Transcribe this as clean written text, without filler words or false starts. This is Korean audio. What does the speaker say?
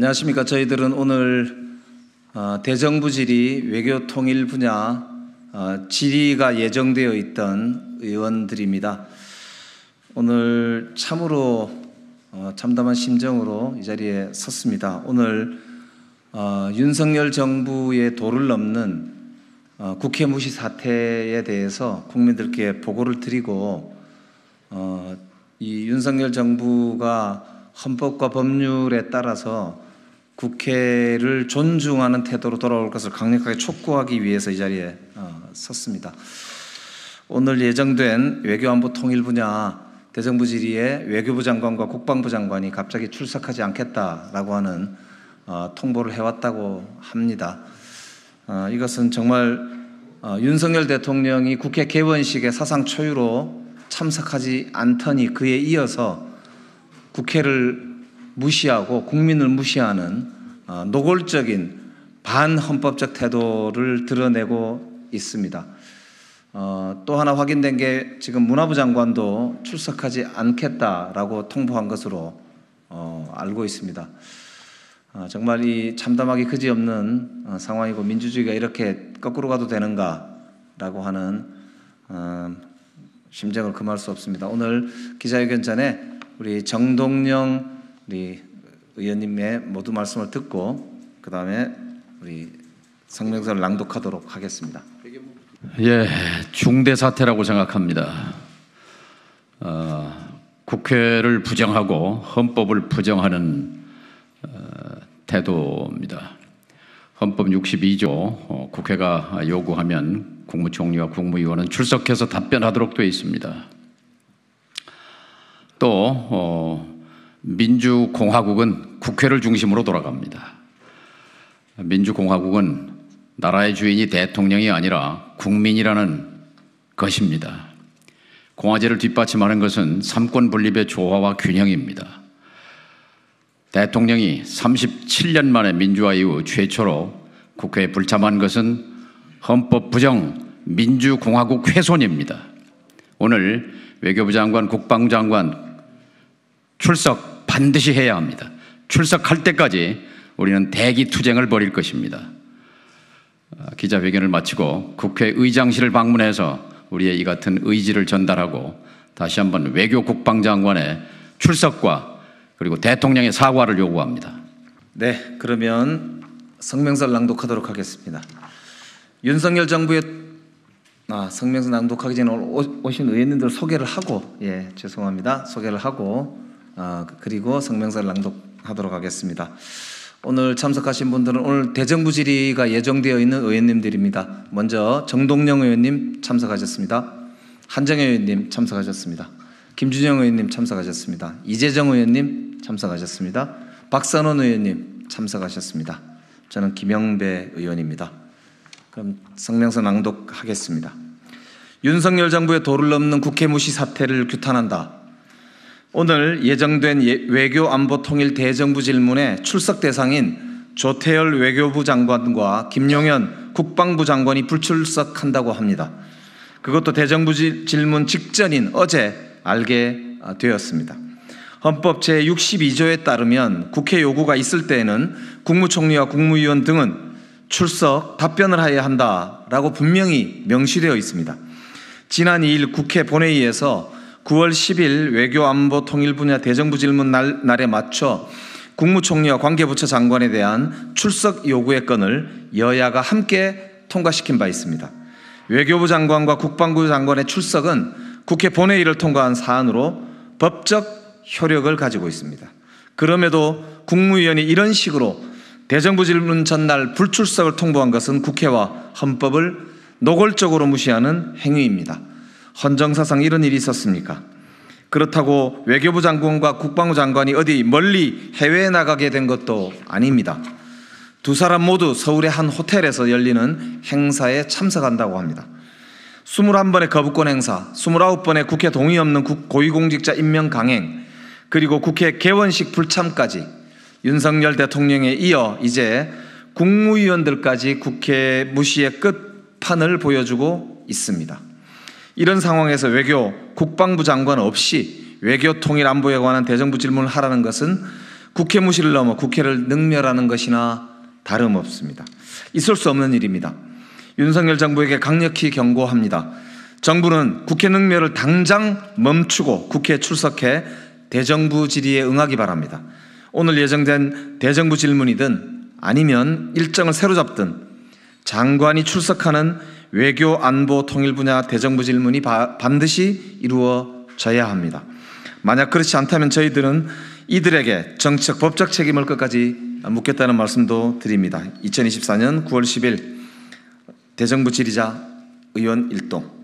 안녕하십니까. 저희들은 오늘 대정부 질의 외교 통일 분야 질의가 예정되어 있던 의원들입니다. 오늘 참으로 참담한 심정으로 이 자리에 섰습니다. 오늘 윤석열 정부의 도를 넘는 국회 무시 사태에 대해서 국민들께 보고를 드리고 이 윤석열 정부가 헌법과 법률에 따라서 국회를 존중하는 태도로 돌아올 것을 강력하게 촉구하기 위해서 이 자리에 섰습니다. 오늘 예정된 외교안보 통일 분야 대정부 질의에 외교부 장관과 국방부 장관이 갑자기 출석하지 않겠다라고 하는 통보를 해왔다고 합니다. 이것은 정말 윤석열 대통령이 국회 개원식에 사상 초유로 참석하지 않더니 그에 이어서 국회를 무시하고 국민을 무시하는 노골적인 반헌법적 태도를 드러내고 있습니다. 또 하나 확인된 게 지금 문화부 장관도 출석하지 않겠다라고 통보한 것으로 알고 있습니다. 정말 이 참담하기 그지없는 상황이고 민주주의가 이렇게 거꾸로 가도 되는가라고 하는 심정을 금할 수 없습니다. 오늘 기자회견 전에 우리 정동영 우리 의원님의 모두 말씀을 듣고 그 다음에 우리 성명서를 낭독하도록 하겠습니다. 예, 중대 사태라고 생각합니다. 국회를 부정하고 헌법을 부정하는 태도입니다. 헌법 62조 국회가 요구하면 국무총리와 국무위원은 출석해서 답변하도록 되어 있습니다. 또 민주공화국은 국회를 중심으로 돌아갑니다. 민주공화국은 나라의 주인이 대통령이 아니라 국민이라는 것입니다. 공화제를 뒷받침하는 것은 삼권분립의 조화와 균형입니다. 대통령이 37년 만에 민주화 이후 최초로 국회에 불참한 것은 헌법 부정, 민주공화국 훼손입니다. 오늘 외교부 장관, 국방부 장관 출석 반드시 해야 합니다. 출석할 때까지 우리는 대기 투쟁을 벌일 것입니다. 기자회견을 마치고 국회의장실을 방문해서 우리의 이 같은 의지를 전달하고 다시 한번 외교 국방장관의 출석과 그리고 대통령의 사과를 요구합니다. 네, 그러면 성명서를 낭독하도록 하겠습니다. 윤석열 정부의 성명서 낭독하기 전에 오신 의원님들 소개를 하고 소개를 하고 그리고 성명서를 낭독하도록 하겠습니다. 오늘 참석하신 분들은 오늘 대정부 질의가 예정되어 있는 의원님들입니다. 먼저 정동영 의원님 참석하셨습니다. 한정혜 의원님 참석하셨습니다. 김준영 의원님 참석하셨습니다. 이재정 의원님 참석하셨습니다. 박선원 의원님 참석하셨습니다. 저는 김영배 의원입니다. 그럼 성명서 낭독하겠습니다. 윤석열 정부의 도를 넘는 국회 무시 사태를 규탄한다. 오늘 예정된 외교 안보 통일 대정부 질문에 출석 대상인 조태열 외교부 장관과 김용현 국방부 장관이 불출석한다고 합니다. 그것도 대정부 질문 직전인 어제 알게 되었습니다. 헌법 제62조에 따르면 국회 요구가 있을 때에는 국무총리와 국무위원 등은 출석 답변을 해야 한다라고 분명히 명시되어 있습니다. 지난 2일 국회 본회의에서 9월 10일 외교안보 통일 분야 대정부 질문 날에 맞춰 국무총리와 관계부처 장관에 대한 출석 요구의 건을 여야가 함께 통과시킨 바 있습니다. 외교부 장관과 국방부 장관의 출석은 국회 본회의를 통과한 사안으로 법적 효력을 가지고 있습니다. 그럼에도 국무위원이 이런 식으로 대정부 질문 전날 불출석을 통보한 것은 국회와 헌법을 노골적으로 무시하는 행위입니다. 헌정사상 이런 일이 있었습니까? 그렇다고 외교부 장관과 국방부 장관이 어디 멀리 해외에 나가게 된 것도 아닙니다. 두 사람 모두 서울의 한 호텔에서 열리는 행사에 참석한다고 합니다. 21번의 거부권 행사, 29번의 국회 동의 없는 고위공직자 임명 강행, 그리고 국회 개원식 불참까지 윤석열 대통령에 이어 이제 국무위원들까지 국회 무시의 끝판을 보여주고 있습니다. 이런 상황에서 외교, 국방부 장관 없이 외교 통일 안보에 관한 대정부 질문을 하라는 것은 국회 무시를 넘어 국회를 능멸하는 것이나 다름없습니다. 있을 수 없는 일입니다. 윤석열 정부에게 강력히 경고합니다. 정부는 국회 능멸을 당장 멈추고 국회에 출석해 대정부 질의에 응하기 바랍니다. 오늘 예정된 대정부 질문이든 아니면 일정을 새로 잡든 장관이 출석하는 외교 안보 통일 분야 대정부 질문이 반드시 이루어져야 합니다. 만약 그렇지 않다면 저희들은 이들에게 정치적 법적 책임을 끝까지 묻겠다는 말씀도 드립니다. 2024년 9월 10일 대정부 질의자 의원 일동.